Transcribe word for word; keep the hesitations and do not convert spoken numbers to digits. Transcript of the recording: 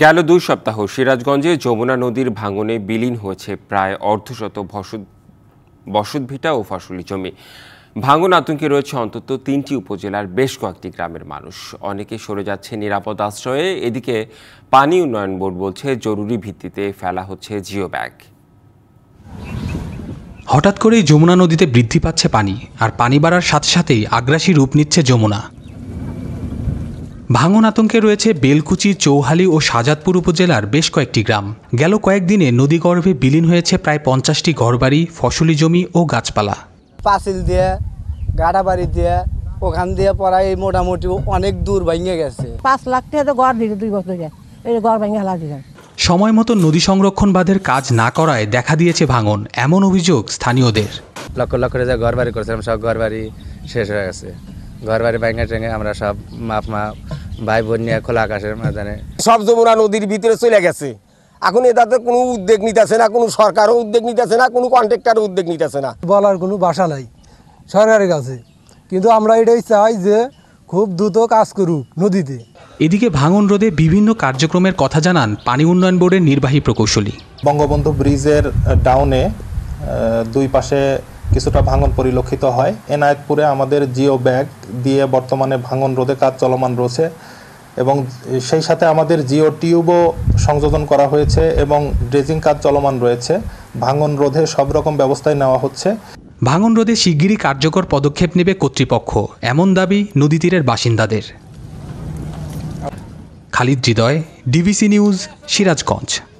গেল দুই সপ্তাহ সিরাজগঞ্জে যমুনা নদীর ভাঙনে বিলীন হয়েছে প্রায় অর্ধশত বসত ভিটা ও ফসলি জমি। ভাঙন আতঙ্কে রয়েছে অন্তত তিনটি উপজেলার বেশ কয়েকটি গ্রামের মানুষ। অনেকে সরে যাচ্ছে নিরাপদ আশ্রয়ে। এদিকে পানি উন্নয়ন বোর্ড বলছে জরুরি ভিত্তিতে ফেলা হচ্ছে জিও ব্যাগ। হঠাৎ করেই যমুনা নদীতে বৃদ্ধি পাচ্ছে পানি, আর পানি বাড়ার সাথে সাথেই আগ্রাসী রূপ নিচ্ছে যমুনা। ভাঙন আতঙ্কে রয়েছে বেলকুচি, চৌহালি ও সাজাদপুর উপজেলার বেশ কয়েকটি গ্রাম। গেল কয়েকদিনে নদীগর্ভে বিলীন হয়েছে প্রায় পঞ্চাশটি ঘরবাড়ি, ফসলি জমি ও গাছপালা। পাঁচিল দিয়ে, গাড়া বাড়ি দিয়ে, ওখান দিয়ে পড়ায় মোটামুটি অনেক দূর ভেঙে গেছে। পাঁচ লাখ টাকা ঘর দিয়েছে দুই বছর আগে, এই ঘর ভেঙে হালা দিয়েছে। সময় মতো নদী সংরক্ষণ বাঁধের কাজ না করায় দেখা দিয়েছে ভাঙন, এমন অভিযোগ স্থানীয়দের। লক্ষ লক্ষ টাকা ঘর বাড়ি করেছিলাম, সব ঘর বাড়ি শেষ হয়ে গেছে। ঘর বাড়ি ভেঙে টেঙে আমরা সব মাপ মা ভাই বোন নিয়ে খোলা আকাশের ময়দানে সব যমুনা নদীর ভিতরে চলে গেছে। এখন এটাতে কোনো উদ্যোগ নিতেছে না, কোনো সরকারও উদ্যোগ নিতেছে না, কোনো কন্ট্রাক্টরও উদ্যোগ নিতেছে না। বলার কোনো ভাষা নাই সরকারের কাছে, কিন্তু আমরা এটাই চাই যে খুব দ্রুত কাজ করুক নদীতে। এদিকে ভাঙন রোধে বিভিন্ন কার্যক্রমের কথা জানান পানি উন্নয়ন বোর্ডের নির্বাহী প্রকৌশলী। বঙ্গবন্ধু ব্রিজের ডাউনে দুই পাশে কিছুটা ভাঙন পরিলক্ষিত হয়। এনায়েতপুরে আমাদের জিও ব্যাগ দিয়ে বর্তমানে ভাঙন রোধে কাজ চলমান রয়েছে, এবং সেই সাথে আমাদের জিও টিউবও সংযোজন করা হয়েছে এবং ড্রেজিং কাজ চলমান রয়েছে। ভাঙন রোধে সব রকম ব্যবস্থাই নেওয়া হচ্ছে। ভাঙন রোধে শিগগিরই কার্যকর পদক্ষেপ নেবে কর্তৃপক্ষ, এমন দাবি নদী তীরের বাসিন্দাদের। Khalid Hridoy, DBC news, Sirajganj.